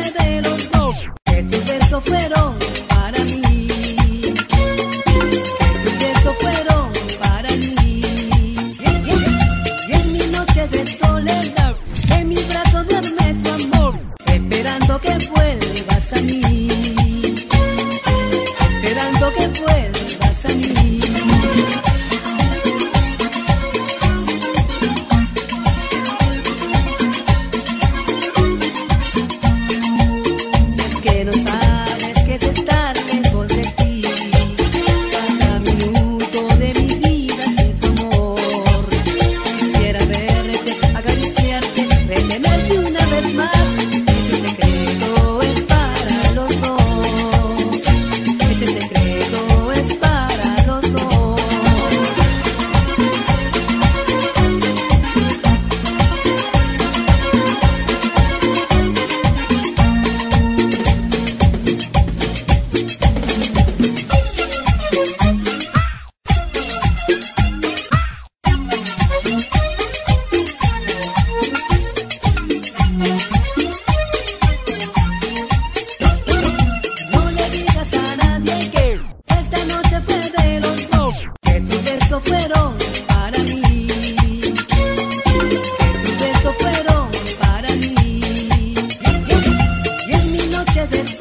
fuiste de los dos, que tus besos fueron para mí, que tus besos fueron para mí. Y en mi noche de soledad, en mis brazos duerme tu amor, esperando que vuelvas a mí, esperando que vuelvas a mí. This